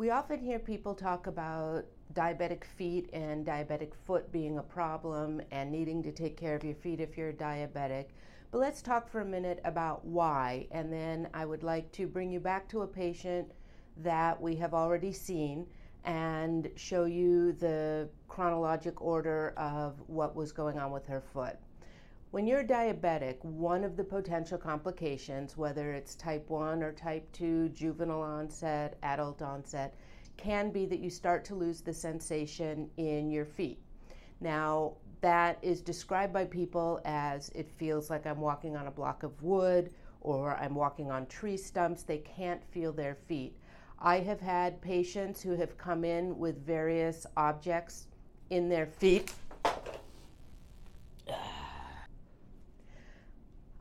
We often hear people talk about diabetic feet and diabetic foot being a problem and needing to take care of your feet if you're diabetic. But let's talk for a minute about why, and then I would like to bring you back to a patient that we have already seen and show you the chronologic order of what was going on with her foot. When you're diabetic, one of the potential complications, whether it's type 1 or type 2, juvenile onset, adult onset, can be that you start to lose the sensation in your feet. Now, that is described by people as it feels like I'm walking on a block of wood or I'm walking on tree stumps. They can't feel their feet. I have had patients who have come in with various objects in their feet.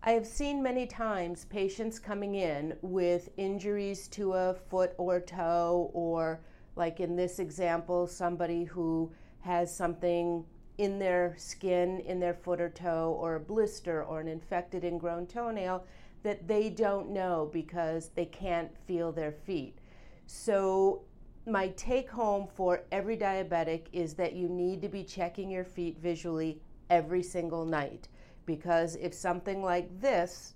I have seen many times patients coming in with injuries to a foot or toe, or like in this example, somebody who has something in their skin, in their foot or toe, or a blister or an infected ingrown toenail that they don't know because they can't feel their feet. So my take home for every diabetic is that you need to be checking your feet visually every single night. Because if something like this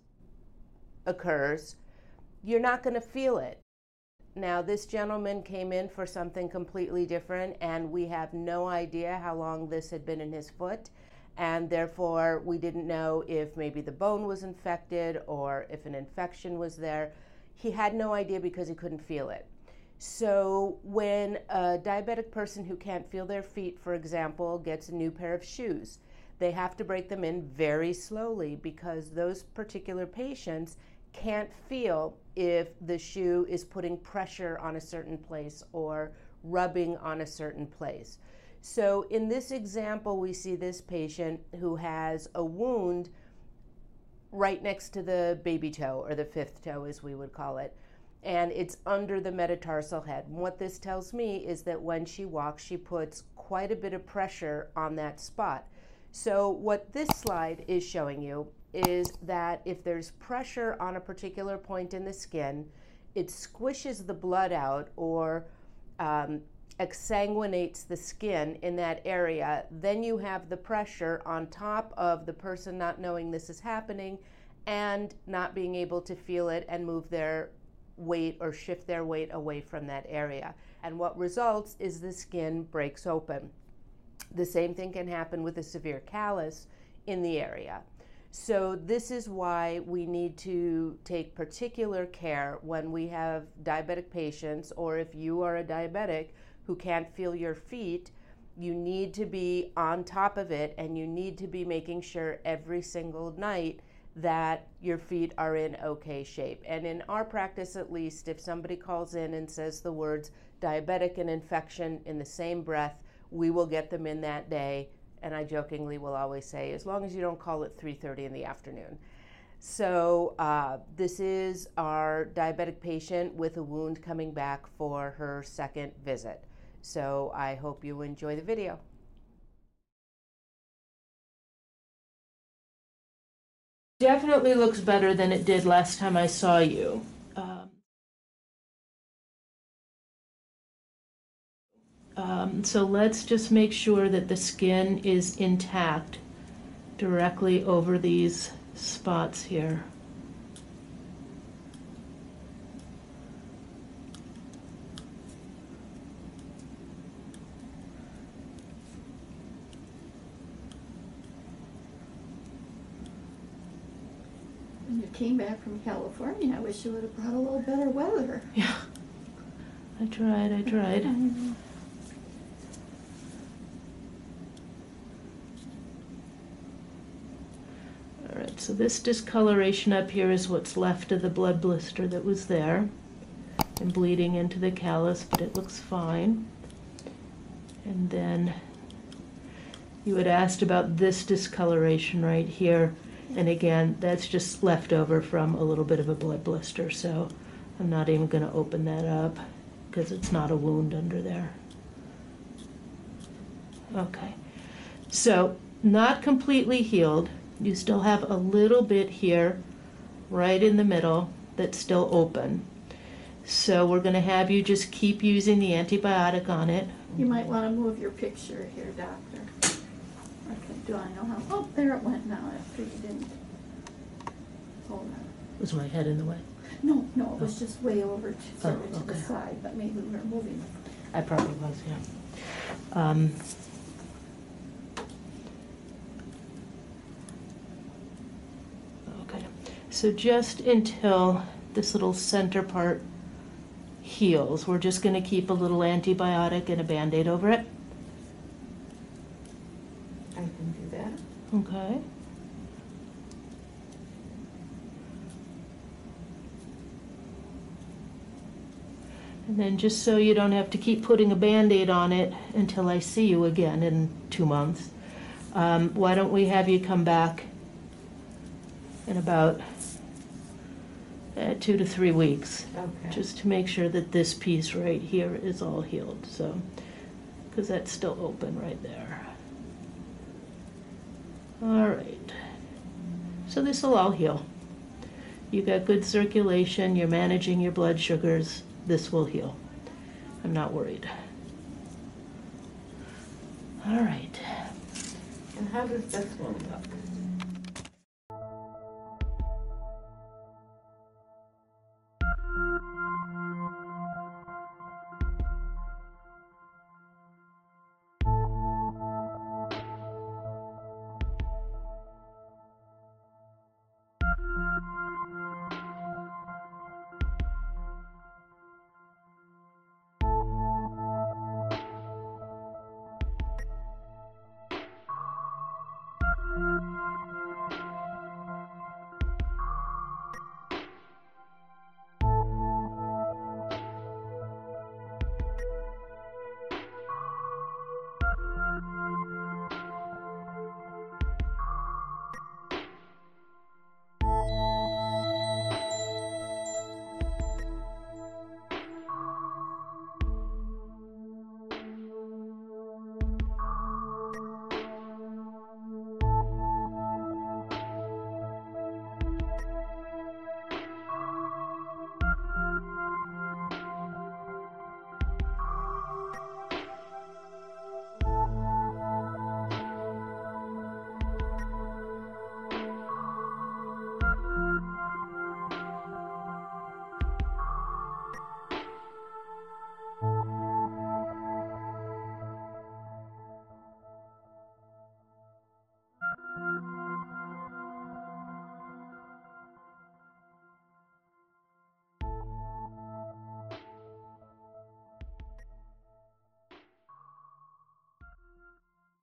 occurs, you're not going to feel it. Now, this gentleman came in for something completely different, and we have no idea how long this had been in his foot, and therefore we didn't know if maybe the bone was infected or if an infection was there. He had no idea because he couldn't feel it. So when a diabetic person who can't feel their feet, for example, gets a new pair of shoes, they have to break them in very slowly because those particular patients can't feel if the shoe is putting pressure on a certain place or rubbing on a certain place. So in this example, we see this patient who has a wound right next to the baby toe, or the fifth toe as we would call it, and it's under the metatarsal head. And what this tells me is that when she walks, she puts quite a bit of pressure on that spot. So what this slide is showing you is that if there's pressure on a particular point in the skin, it squishes the blood out or exsanguinates the skin in that area. Then you have the pressure on top of the person not knowing this is happening and not being able to feel it and move their weight or shift their weight away from that area. And what results is the skin breaks open. The same thing can happen with a severe callus in the area. So this is why we need to take particular care when we have diabetic patients, or if you are a diabetic who can't feel your feet, you need to be on top of it, and you need to be making sure every single night that your feet are in okay shape. And in our practice, at least, if somebody calls in and says the words diabetic and infection in the same breath, we will get them in that day, and I jokingly will always say, as long as you don't call at 3:30 in the afternoon. So this is our diabetic patient with a wound coming back for her second visit. So I hope you enjoy the video. Definitely looks better than it did last time I saw you. So let's just make sure that the skin is intact directly over these spots here. When you came back from California, I wish you would have brought a little better weather. Yeah, I tried. So this discoloration up here is what's left of the blood blister that was there and bleeding into the callus, but it looks fine. And then you had asked about this discoloration right here, and again, that's just left over from a little bit of a blood blister, so I'm not even going to open that up because it's not a wound under there. Okay, so not completely healed. You still have a little bit here right in the middle that's still open. So we're going to have you just keep using the antibiotic on it. You might want to move your picture here, doctor. Okay, do I know how? Oh, there it went now after you didn't. Hold on. Was my head in the way? No, no, it was just way over to the side, but maybe we were moving. I probably was, yeah. Okay, so just until this little center part heals, we're just going to keep a little antibiotic and a Band-Aid over it. I can do that. Okay. And then just so you don't have to keep putting a Band-Aid on it until I see you again in 2 months, why don't we have you come back in about 2 to 3 weeks, okay, just to make sure that this piece right here is all healed, so, because that's still open right there. All right, so this will all heal. You've got good circulation, you're managing your blood sugars. This will heal. I'm not worried. All right. And how does this one look?